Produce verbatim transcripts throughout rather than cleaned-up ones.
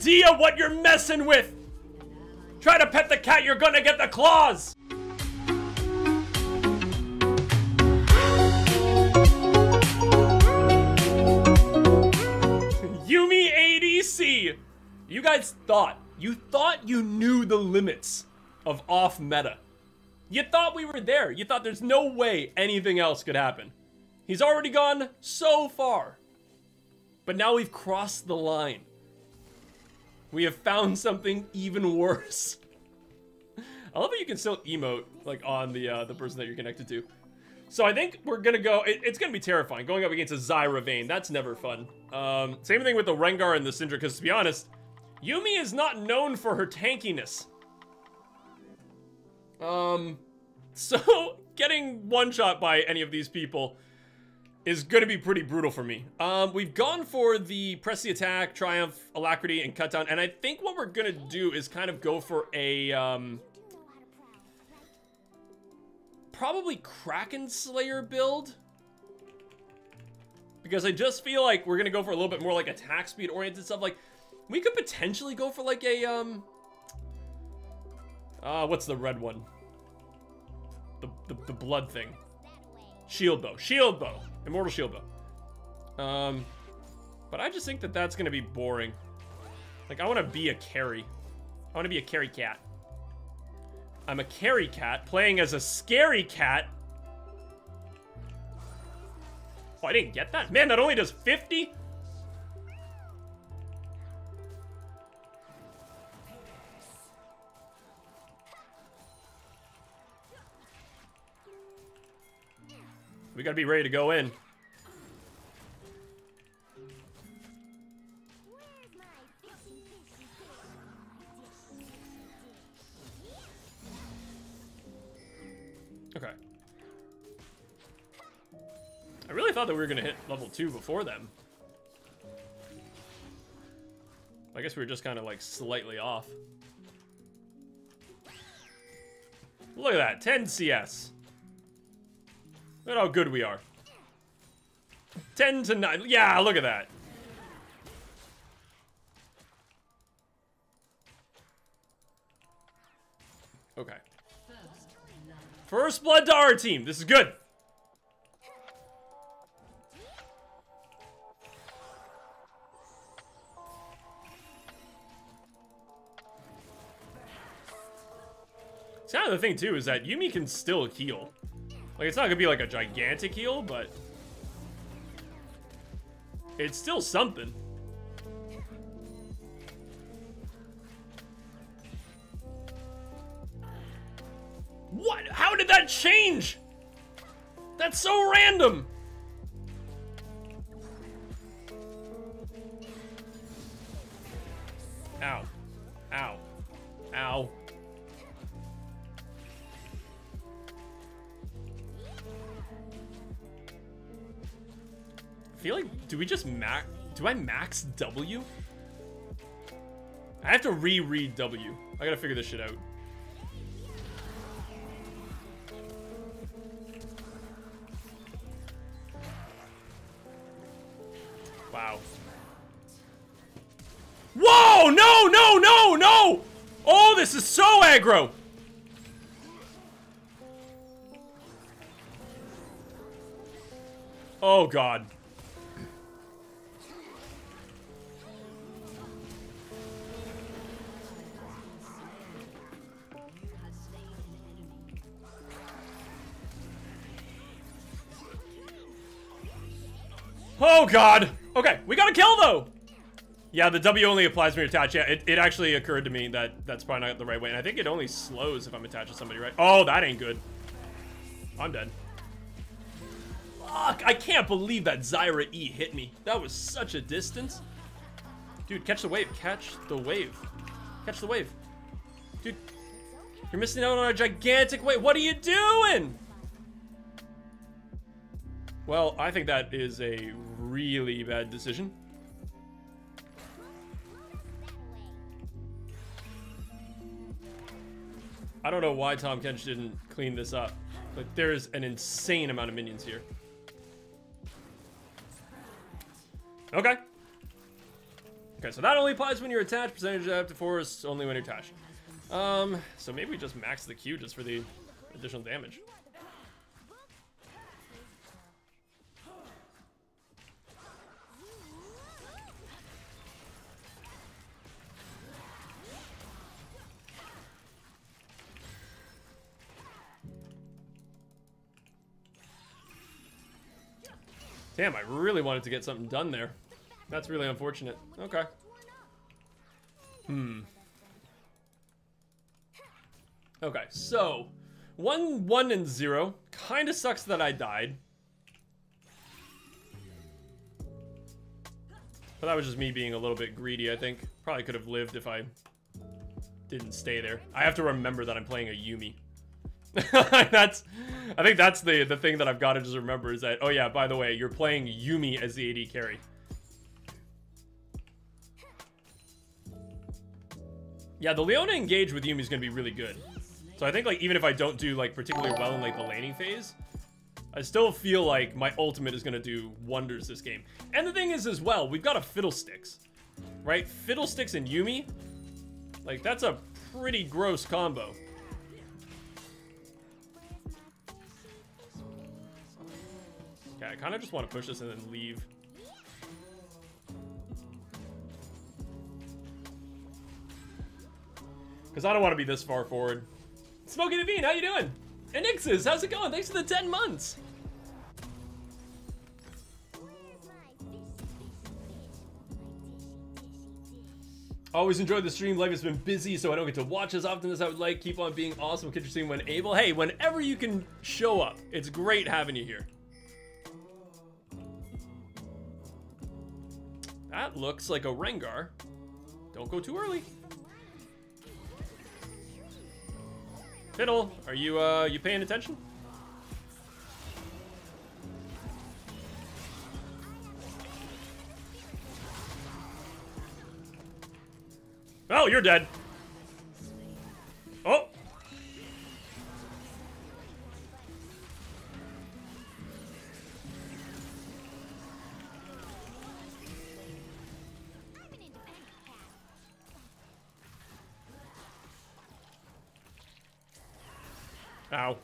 idea what you're messing with. Try to pet the cat, you're gonna get the claws. Yuumi A D C. You guys thought, you thought you knew the limits of off meta. You thought we were there. You thought there's no way anything else could happen. He's already gone so far. But now we've crossed the line. We have found something even worse. I love that you can still emote like on the uh, the person that you're connected to. So I think we're gonna go, it, it's gonna be terrifying going up against a Zyra Vayne. That's never fun. Um, same thing with the Rengar and the Syndra, because to be honest, Yuumi is not known for her tankiness. Um, so getting one shot by any of these people is gonna be pretty brutal for me. Um, we've gone for the press the attack, triumph, alacrity, and cut down, and I think what we're gonna do is kind of go for a, um, probably Kraken Slayer build, because I just feel like we're gonna go for a little bit more like attack speed oriented stuff. Like, we could potentially go for like a, um, uh, what's the red one? The, the, the blood thing. Shield Bow, Shield Bow. Immortal Shield Bow. Um, but I just think that that's going to be boring. Like, I want to be a carry. I want to be a carry cat. I'm a carry cat playing as a scary cat. Oh, I didn't get that. Man, that only does fifty? We gotta be ready to go in. Okay. I really thought that we were gonna hit level two before them. I guess we were just kind of like slightly off. Look at that, ten C S. Look at how good we are. ten to nine. Yeah, look at that. Okay. First blood to our team. This is good. See, another thing, too, is that Yuumi can still heal. Like, it's not gonna be like a gigantic heal, but it's still something. What? How did that change? That's so random. Ow. Ow. Ow. I feel like, do we just max, do I max W? I have to reread W. I gotta figure this shit out. Wow. Whoa, no, no, no, no! Oh, this is so aggro! Oh God. Oh God. Okay, we got a kill though. Yeah, the W only applies when you're attached. Yeah, it, it actually occurred to me that that's probably not the right way. And I think it only slows if I'm attached to somebody, right? Oh, that ain't good. I'm dead. Fuck, I can't believe that Zyra E hit me. That was such a distance. Dude, catch the wave, catch the wave. Catch the wave. Dude, you're missing out on a gigantic wave. What are you doing? Well, I think that is a really bad decision. I don't know why Tahm Kench didn't clean this up, but there's an insane amount of minions here. Okay. Okay, so that only applies when you're attached. Percentage up to four is only when you're attached. Um, so maybe we just max the Q just for the additional damage. Damn, I really wanted to get something done there. That's really unfortunate. Okay. Hmm. Okay, so one, one, and zero. Kind of sucks that I died, but that was just me being a little bit greedy. I think probably could have lived if I didn't stay there. I have to remember that I'm playing a Yuumi. That's, I think that's the the thing that I've got to just remember is that, oh yeah, by the way, you're playing Yuumi as the A D carry. Yeah, the Leona engage with Yuumi is going to be really good. So I think, like, even if I don't do, like, particularly well in, like, the laning phase, I still feel like my ultimate is going to do wonders this game. And the thing is, as well, we've got a Fiddlesticks, right? Fiddlesticks and Yuumi, like, that's a pretty gross combo. Okay, I kind of just want to push this and then leave. Because I don't want to be this far forward. Smokey the Bean, how you doing? And Nixes, how's it going? Thanks for the ten months. Always enjoyed the stream. Life has been busy, so I don't get to watch as often as I would like. Keep on being awesome. Catch your stream when able. Hey, whenever you can show up, it's great having you here. That looks like a Rengar. Don't go too early. Fiddle, are you uh you paying attention? Oh, you're dead. Oh. Ow.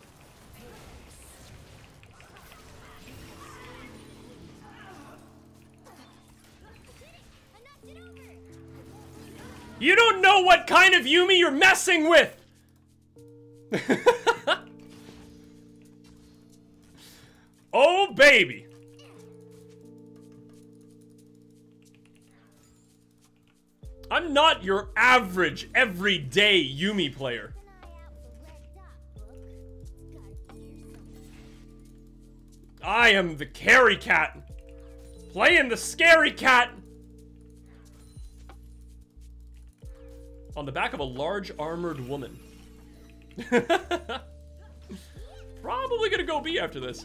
You don't know what kind of Yuumi you're messing with! Oh, baby! I'm not your average, everyday Yuumi player. I am the carry cat, playing the scary cat. On the back of a large armored woman. Probably gonna go B after this.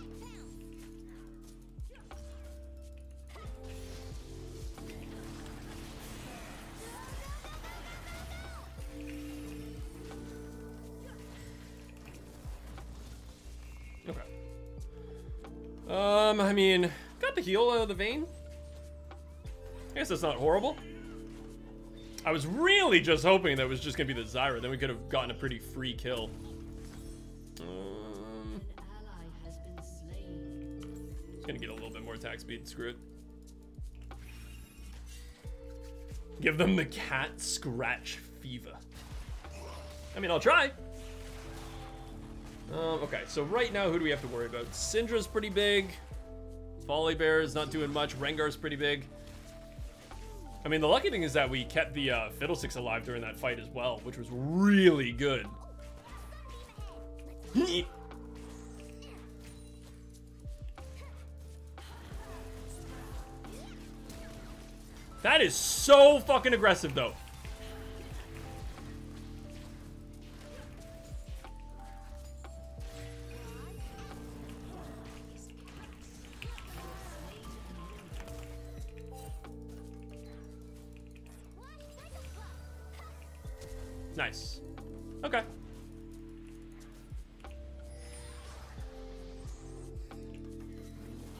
Um, I mean, got the heal out of the Vayne. I guess that's not horrible. I was really just hoping that it was just going to be the Zyra. Then we could have gotten a pretty free kill. Um, it's going to get a little bit more attack speed. Screw it. Give them the cat scratch fever. I mean, I'll try. Um, okay, so right now, who do we have to worry about? Syndra's pretty big. Volibear is not doing much. Rengar's pretty big. I mean, the lucky thing is that we kept the uh, Fiddlesticks alive during that fight as well, which was really good. That is so fucking aggressive, though. Nice. Okay.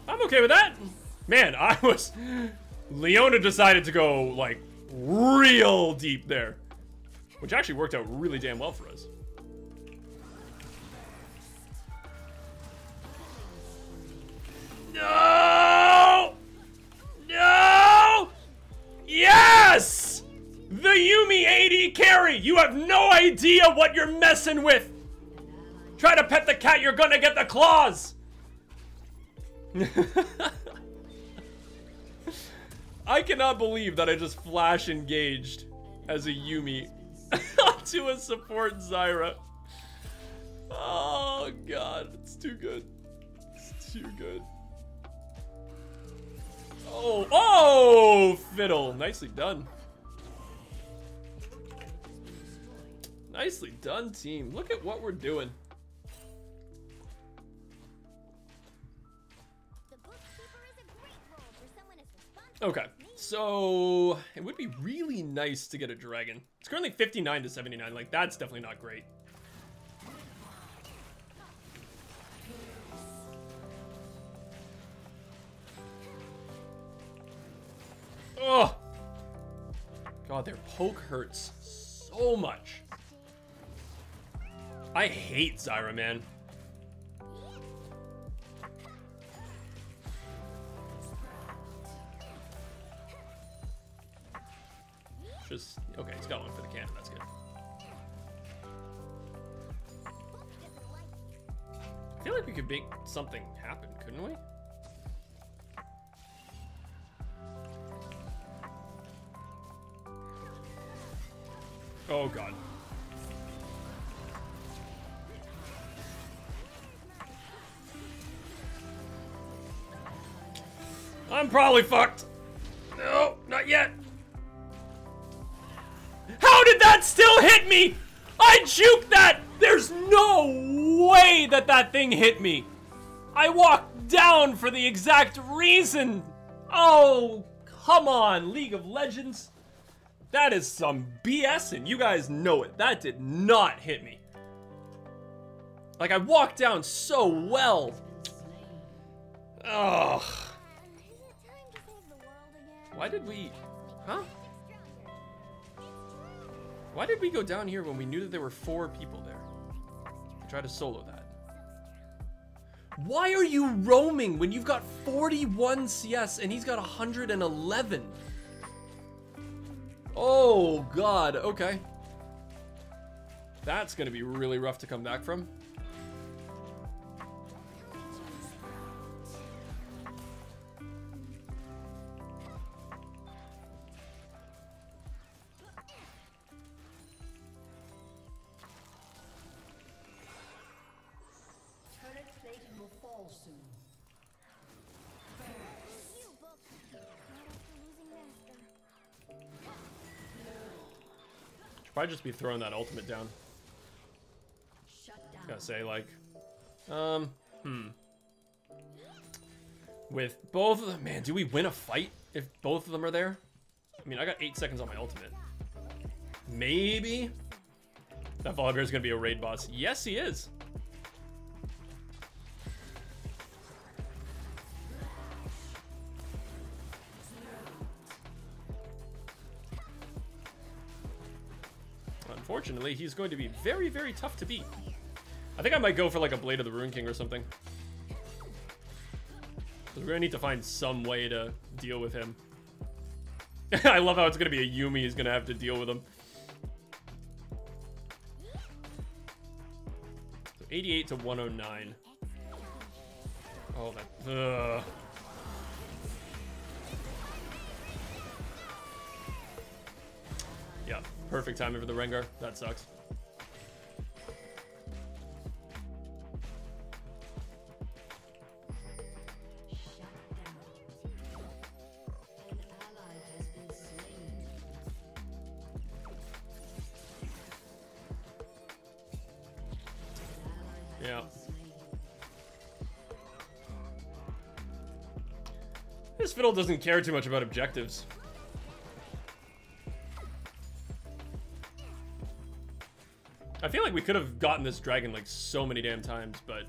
I'm okay with that. Man, I was... Leona decided to go, like, real deep there, which actually worked out really damn well for us. No! No! Yes! The Yuumi A D carry! You have no idea what you're messing with! Try to pet the cat, you're gonna get the claws! I cannot believe that I just flash engaged as a Yuumi to a support Zyra. Oh god, it's too good. It's too good. Oh, oh, Fiddle. Nicely done. Nicely done, team. Look at what we're doing. Okay, so it would be really nice to get a dragon. It's currently fifty-nine to seventy-nine. Like, that's definitely not great. Oh, God, their poke hurts so much. I hate Zyra, man. Just, okay, he's got one for the cannon, that's good. I feel like we could make something happen, couldn't we? Oh god. I'm probably fucked. No, not yet. How did that still hit me? I juked that. There's no way that that thing hit me. I walked down for the exact reason. Oh, come on, League of Legends. That is some B S, and you guys know it. That did not hit me. Like, I walked down so well. Ugh. Why did we... Huh? Why did we go down here when we knew that there were four people there? I tried to solo that. Why are you roaming when you've got forty-one C S and he's got one hundred eleven? Oh god, okay. That's gonna be really rough to come back from. Turret plating will fall soon. Probably just be throwing that ultimate down. Gotta say, like, um, hmm. With both of them, man, do we win a fight if both of them are there? I mean, I got eight seconds on my ultimate. Maybe? That Volibear is gonna be a raid boss. Yes, he is. Unfortunately, he's going to be very, very tough to beat. I think I might go for like a Blade of the Rune King or something. We're gonna need to find some way to deal with him. I love how it's gonna be a Yuumi who's gonna have to deal with him. So eighty-eight to one oh nine. Oh, that. Ugh. Yeah. Perfect timing for the Rengar. That sucks. Yeah. This Fiddle doesn't care too much about objectives. I feel like we could have gotten this dragon like so many damn times, but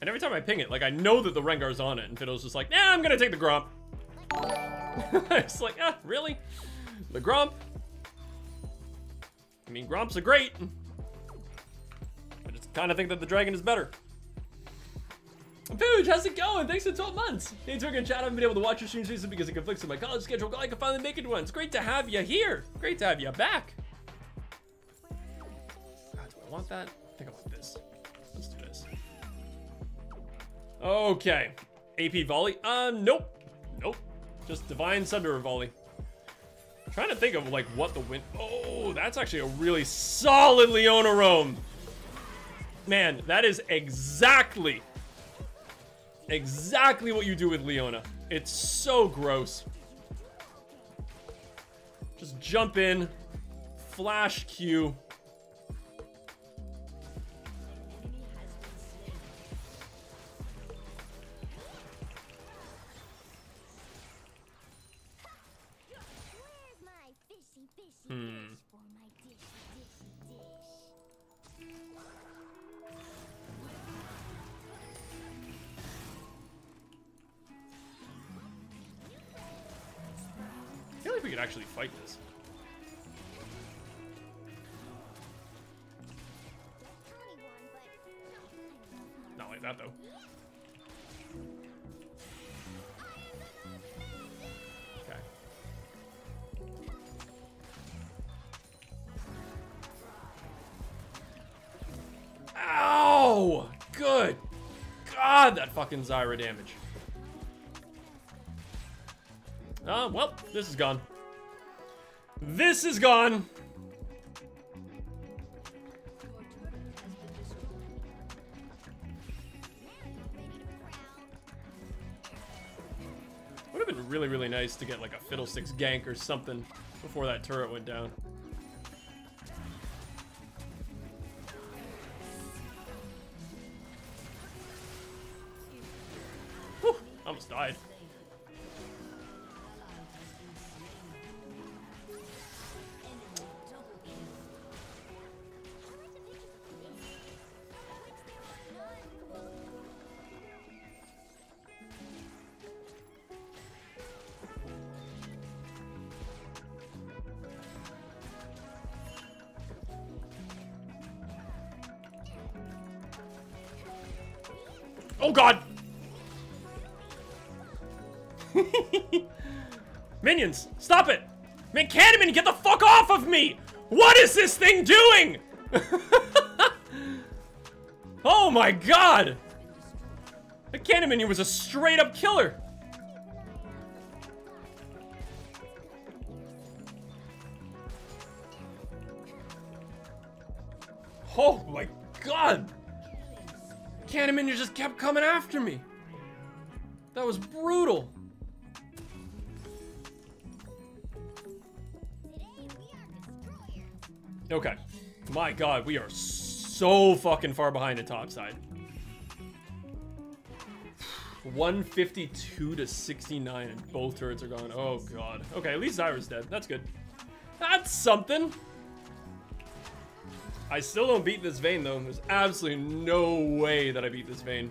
And every time I ping it, like, I know that the Rengar's on it, and Fiddle's just like, nah, I'm gonna take the Gromp. It's like, ah, really? The Gromp? I mean, Gromps are great. I just kind of think that the Dragon is better. Pooch, how's it going? Thanks for twelve months. Hey, Twitter and chat, I haven't been able to watch your streams recently because it conflicts with my college schedule. God, I can finally make it one. It's great to have you here. Great to have you back. God, do I want that? I think I want this. Let's do this. Okay. A P Volley? Uh, nope. Nope. Just Divine Sunderer Volley. I'm trying to think of, like, what the win... Oh, that's actually a really solid Leona roam. Man, that is exactly... exactly what you do with Leona. It's so gross. Just jump in, flash Q. Hmm. I feel like we could actually fight this. Not like that, though. Okay. Ow! Good God, that fucking Zyra damage. Ah, uh, well, this is gone. This is gone. Would have been really, really nice to get like a Fiddlesticks gank or something before that turret went down. Whew, almost died. Oh God! Minions, stop it! Man, Candyman, get the fuck off of me! What is this thing doing? Oh my God! The Candyman here was a straight-up killer. Oh my God! Cannon you just kept coming after me. That was brutal. Okay. My God, we are so fucking far behind the top side. one fifty-two to sixty-nine, and both turrets are gone. Oh God. Okay, at least Zyra's dead. That's good. That's something. I still don't beat this Vayne, though. There's absolutely no way that I beat this Vayne.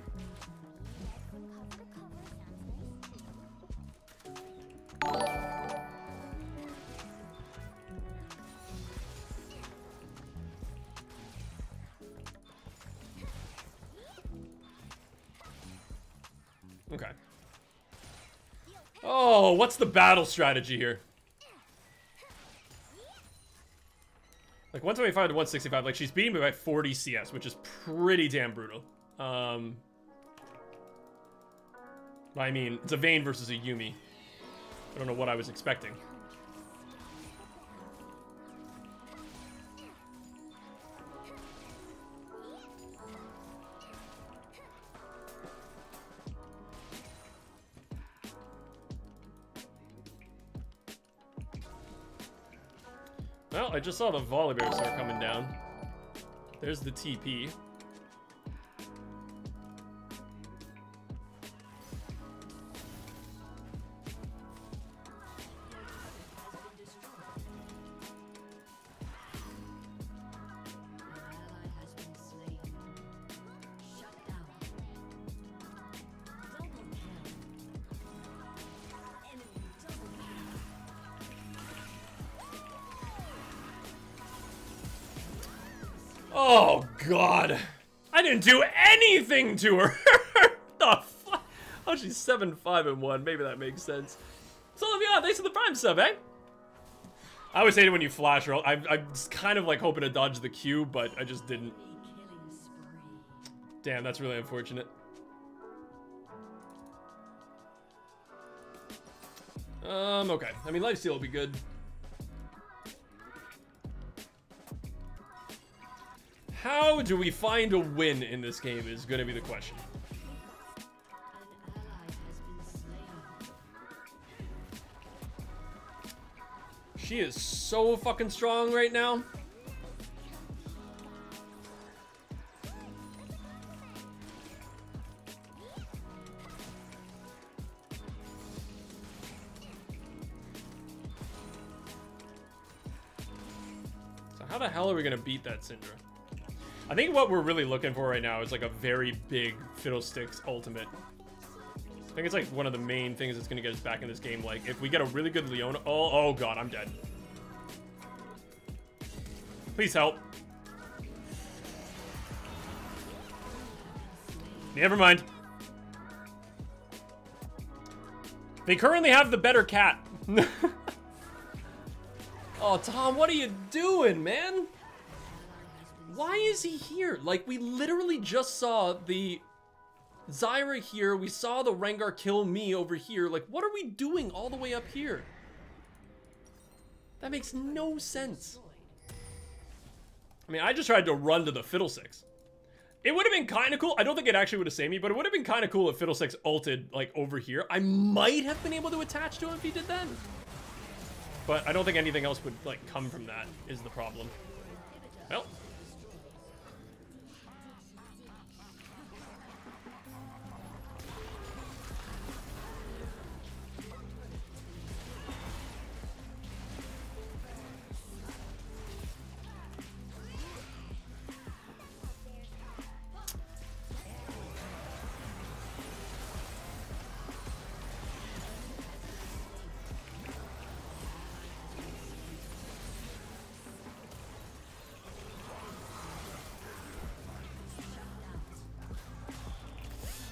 Okay. Oh, what's the battle strategy here? Like, one twenty-five to one sixty-five, like, she's beating me by forty C S, which is pretty damn brutal. Um, I mean, it's a Vayne versus a Yuumi. I don't know what I was expecting. Well, I just saw the Volibear start coming down. There's the T P. Oh, God. I didn't do anything to her. The fuck? Oh, she's seven, five, and one. Maybe that makes sense. So, yeah, thanks for the Prime sub, eh? I always hate it when you flash roll. I, I'm kind of like hoping to dodge the Q, but I just didn't. Damn, that's really unfortunate. Um, okay. I mean, Lifesteal will be good. How do we find a win in this game is going to be the question. She is so fucking strong right now. So how the hell are we going to beat that Syndra? I think what we're really looking for right now is like a very big Fiddlesticks ultimate. I think it's like one of the main things that's gonna get us back in this game. Like if we get a really good Leona, oh, oh God, I'm dead. Please help. Never mind. They currently have the better cat. Oh, Tahm, what are you doing, man? Why is he here? Like, we literally just saw the Zyra here. We saw the Rengar kill me over here. Like, what are we doing all the way up here? That makes no sense. I mean, I just tried to run to the Fiddlesticks. It would have been kind of cool. I don't think it actually would have saved me, but it would have been kind of cool if Fiddlesticks ulted, like, over here. I might have been able to attach to him if he did then. But I don't think anything else would, like, come from that is the problem. Well...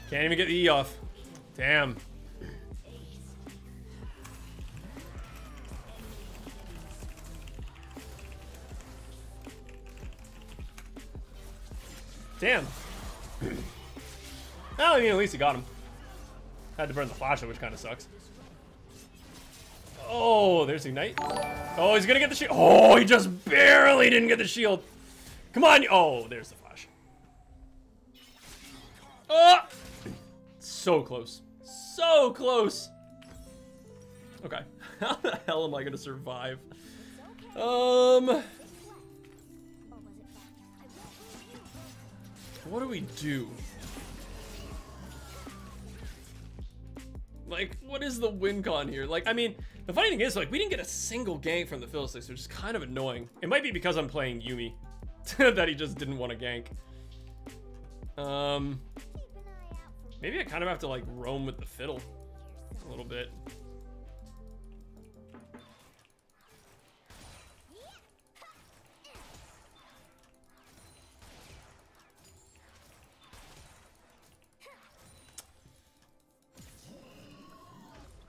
Can't even get the E off. Damn. Damn. Well, I mean, at least he got him. Had to burn the flasher, which kind of sucks. Oh, there's Ignite. Oh, he's gonna get the shield. Oh, he just barely didn't get the shield. Come on. Oh, there's the flash. Oh! So close. So close! Okay. How the hell am I gonna survive? Um... What do we do? Like, what is the win con here? Like, I mean, the funny thing is, like, we didn't get a single gank from the Fiddlesticks, which is kind of annoying. It might be because I'm playing Yuumi that he just didn't want to gank. Um... Maybe I kind of have to, like, roam with the fiddle a little bit.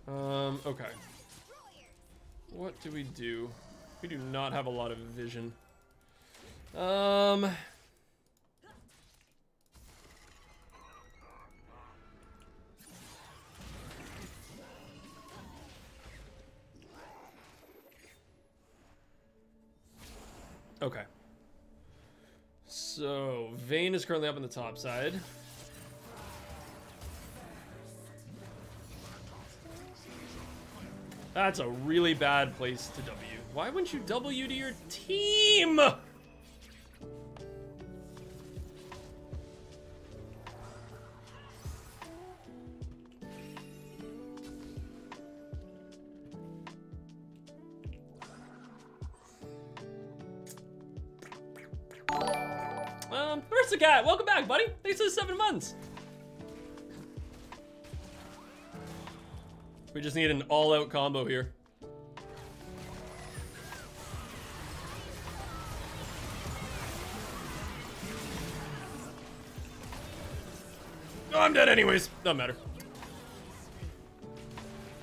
Um, okay. What do we do? We do not have a lot of vision. Um... Okay. So, Vayne is currently up on the top side. That's a really bad place to W. Why wouldn't you W to your team? Cat, welcome back, buddy. Thanks for the seven months. We just need an all-out combo here. Oh, I'm dead anyways. Doesn't matter.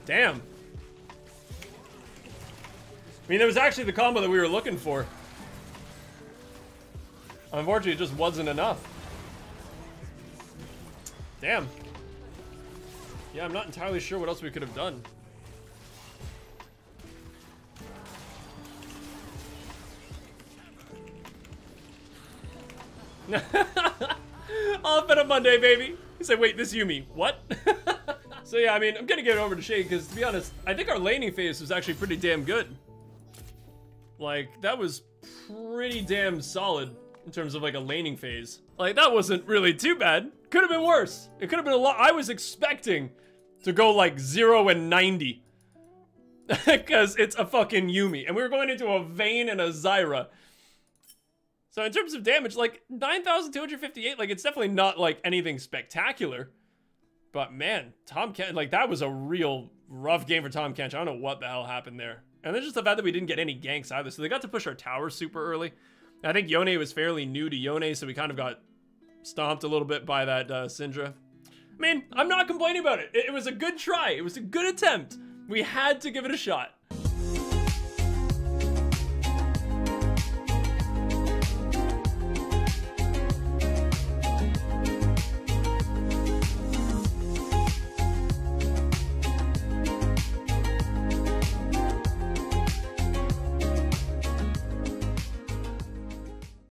Damn. I mean, it was actually the combo that we were looking for. Unfortunately, it just wasn't enough. Damn. Yeah, I'm not entirely sure what else we could have done. Off on a Monday, baby. He said, wait, this Yuumi. What? So yeah, I mean, I'm gonna give it over to Shade because, to be honest, I think our laning phase was actually pretty damn good. Like, that was pretty damn solid in terms of like a laning phase. Like, that wasn't really too bad. Could have been worse. It could have been a lot. I was expecting to go like zero and ninety because it's a fucking Yuumi. And we were going into a Vayne and a Zyra. So in terms of damage, like nine thousand two hundred fifty-eight, like it's definitely not like anything spectacular. But man, Tahm Kench, like that was a real rough game for Tahm Kench. I don't know what the hell happened there. And then just the fact that we didn't get any ganks either. So they got to push our tower super early. I think Yone was fairly new to Yone, so we kind of got stomped a little bit by that uh, Syndra. I mean, I'm not complaining about it. It, it was a good try. It was a good attempt. We had to give it a shot.